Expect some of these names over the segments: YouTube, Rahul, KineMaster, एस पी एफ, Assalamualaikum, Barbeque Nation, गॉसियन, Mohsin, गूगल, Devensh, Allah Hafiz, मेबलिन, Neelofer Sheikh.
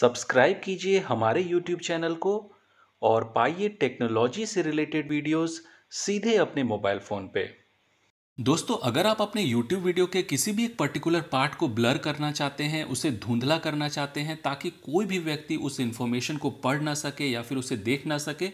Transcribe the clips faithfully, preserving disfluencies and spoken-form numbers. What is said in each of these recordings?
Subscribe कीजिए हमारे YouTube channel को और पाइए टेक्नोलॉजी से रिलेटेड वीडियोस सीधे अपने मोबाइल फ़ोन पे। दोस्तों, अगर आप अपने YouTube वीडियो के किसी भी एक पर्टिकुलर पार्ट को ब्लर करना चाहते हैं, उसे धुंधला करना चाहते हैं ताकि कोई भी व्यक्ति उस इन्फॉर्मेशन को पढ़ ना सके या फिर उसे देख ना सके,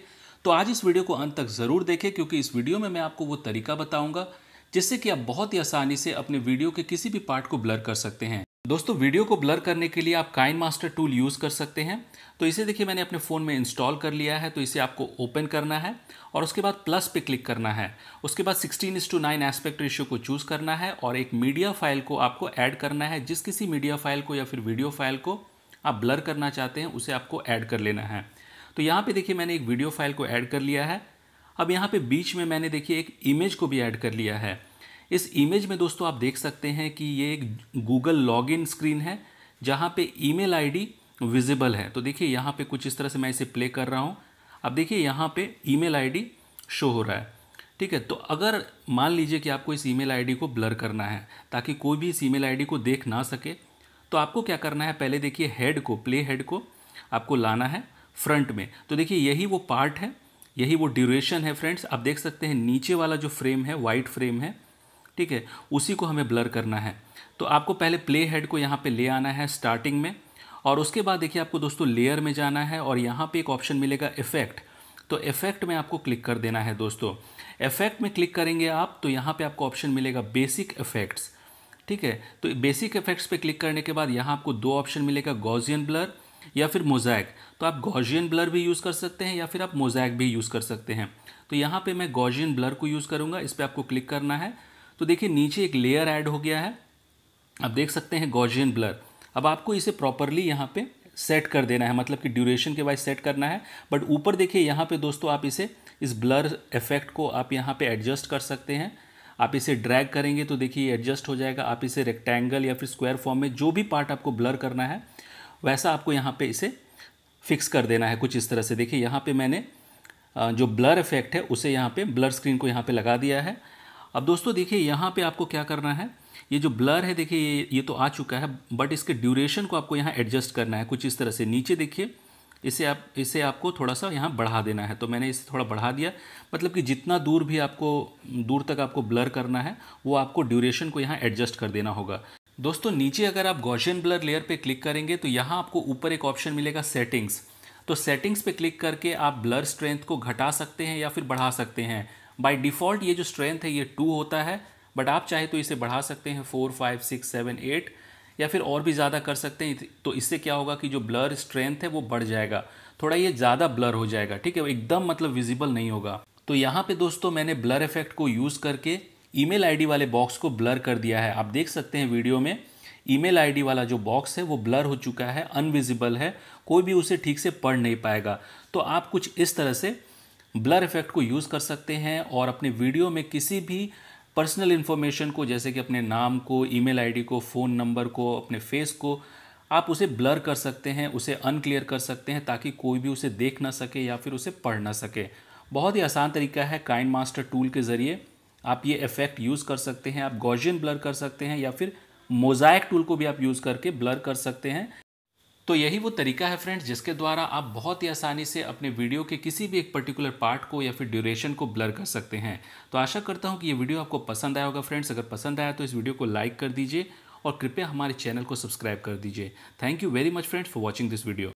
तो आज इस वीडियो को अंत तक ज़रूर देखें, क्योंकि इस वीडियो में मैं आपको वो तरीका बताऊंगा जिससे कि आप बहुत ही आसानी से अपने वीडियो के किसी भी पार्ट को ब्लर कर सकते हैं। दोस्तों, वीडियो को ब्लर करने के लिए आप काइनमास्टर टूल यूज़ कर सकते हैं। तो इसे देखिए, मैंने अपने फ़ोन में इंस्टॉल कर लिया है। तो इसे आपको ओपन करना है और उसके बाद प्लस पे क्लिक करना है। उसके बाद sixteen is to nine aspect ratio को चूज़ करना है और एक मीडिया फाइल को आपको ऐड करना है। जिस किसी मीडिया फाइल को या फिर वीडियो फाइल को आप ब्लर करना चाहते हैं, उसे आपको ऐड कर लेना है। तो यहाँ पर देखिए, मैंने एक वीडियो फाइल को ऐड कर लिया है। अब यहाँ पर बीच में मैंने देखिए एक इमेज को भी ऐड कर लिया है। इस इमेज में दोस्तों आप देख सकते हैं कि ये एक गूगल लॉगिन स्क्रीन है जहाँ पे ईमेल आईडी विजिबल है। तो देखिए यहाँ पे कुछ इस तरह से मैं इसे प्ले कर रहा हूँ। अब देखिए यहाँ पे ईमेल आईडी शो हो रहा है। ठीक है, तो अगर मान लीजिए कि आपको इस ईमेल आईडी को ब्लर करना है ताकि कोई भी इस ईमेल आईडी को देख ना सके, तो आपको क्या करना है, पहले देखिए हेड को, प्ले हेड को आपको लाना है फ्रंट में। तो देखिए यही वो पार्ट है, यही वो ड्यूरेशन है। फ्रेंड्स, आप देख सकते हैं नीचे वाला जो फ्रेम है, वाइट फ्रेम है, ठीक है, उसी को हमें ब्लर करना है। तो आपको पहले प्ले हेड को यहाँ पे ले आना है स्टार्टिंग में, और उसके बाद देखिए आपको दोस्तों लेयर में जाना है और यहाँ पे एक ऑप्शन मिलेगा इफ़ेक्ट। तो इफ़ेक्ट में आपको क्लिक कर देना है। दोस्तों, इफ़ेक्ट में क्लिक करेंगे आप तो यहाँ पे आपको ऑप्शन मिलेगा बेसिक इफ़ेक्ट्स। ठीक है, तो बेसिक इफ़ेक्ट्स पे क्लिक करने के बाद यहाँ आपको दो ऑप्शन मिलेगा, गॉसियन ब्लर या फिर मोज़ैक। तो आप गॉसियन ब्लर भी यूज़ कर सकते हैं या फिर आप मोज़ैक भी यूज़ कर सकते हैं। तो यहाँ पर मैं गॉसियन ब्लर को यूज़ करूँगा। इस पर आपको क्लिक करना है। तो देखिए नीचे एक लेयर ऐड हो गया है, आप देख सकते हैं गॉसियन ब्लर। अब आपको इसे प्रॉपरली यहाँ पे सेट कर देना है, मतलब कि ड्यूरेशन के वाइज सेट करना है। बट ऊपर देखिए यहाँ पे दोस्तों आप इसे, इस ब्लर इफेक्ट को आप यहाँ पे एडजस्ट कर सकते हैं। आप इसे ड्रैग करेंगे तो देखिए एडजस्ट हो जाएगा। आप इसे रेक्टेंगल या फिर स्क्वायर फॉर्म में, जो भी पार्ट आपको ब्लर करना है वैसा आपको यहाँ पर इसे फिक्स कर देना है, कुछ इस तरह से। देखिए यहाँ पर मैंने जो ब्लर इफेक्ट है उसे यहाँ पर, ब्लर स्क्रीन को यहाँ पर लगा दिया है। अब दोस्तों देखिए यहाँ पे आपको क्या करना है, ये जो ब्लर है देखिए ये ये तो आ चुका है, बट इसके ड्यूरेशन को आपको यहाँ एडजस्ट करना है, कुछ इस तरह से। नीचे देखिए इसे आप इसे आपको थोड़ा सा यहाँ बढ़ा देना है। तो मैंने इसे थोड़ा बढ़ा दिया, मतलब कि जितना दूर भी आपको, दूर तक आपको ब्लर करना है, वो आपको ड्यूरेशन को यहाँ एडजस्ट कर देना होगा। दोस्तों नीचे अगर आप गॉसियन ब्लर लेयर पर क्लिक करेंगे तो यहाँ आपको ऊपर एक ऑप्शन मिलेगा सेटिंग्स। तो सेटिंग्स पर क्लिक करके आप ब्लर स्ट्रेंथ को घटा सकते हैं या फिर बढ़ा सकते हैं। बाय डिफ़ॉल्ट ये जो स्ट्रेंथ है ये टू होता है, बट आप चाहे तो इसे बढ़ा सकते हैं four five six seven eight या फिर और भी ज़्यादा कर सकते हैं। तो इससे क्या होगा कि जो ब्लर स्ट्रेंथ है वो बढ़ जाएगा, थोड़ा ये ज़्यादा ब्लर हो जाएगा। ठीक है, एकदम मतलब विजिबल नहीं होगा। तो यहाँ पे दोस्तों मैंने ब्लर इफेक्ट को यूज़ करके ईमेल आईडी वाले बॉक्स को ब्लर कर दिया है। आप देख सकते हैं वीडियो में ईमेल आईडी वाला जो बॉक्स है वो ब्लर हो चुका है, अनविजिबल है, कोई भी उसे ठीक से पढ़ नहीं पाएगा। तो आप कुछ इस तरह से ब्लर इफेक्ट को यूज़ कर सकते हैं और अपने वीडियो में किसी भी पर्सनल इन्फॉर्मेशन को, जैसे कि अपने नाम को, ईमेल आईडी को, फ़ोन नंबर को, अपने फेस को, आप उसे ब्लर कर सकते हैं, उसे अनक्लियर कर सकते हैं ताकि कोई भी उसे देख ना सके या फिर उसे पढ़ ना सके। बहुत ही आसान तरीका है। काइनमास्टर टूल के ज़रिए आप ये इफेक्ट यूज़ कर सकते हैं। आप गॉसियन ब्लर कर सकते हैं या फिर मोज़ैक टूल को भी आप यूज़ करके ब्लर कर सकते हैं। तो यही वो तरीका है फ्रेंड्स, जिसके द्वारा आप बहुत ही आसानी से अपने वीडियो के किसी भी एक पर्टिकुलर पार्ट को या फिर ड्यूरेशन को ब्लर कर सकते हैं। तो आशा करता हूं कि ये वीडियो आपको पसंद आया होगा। फ्रेंड्स, अगर पसंद आया तो इस वीडियो को लाइक कर दीजिए और कृपया हमारे चैनल को सब्सक्राइब कर दीजिए। Thank you very much friends for watching this video.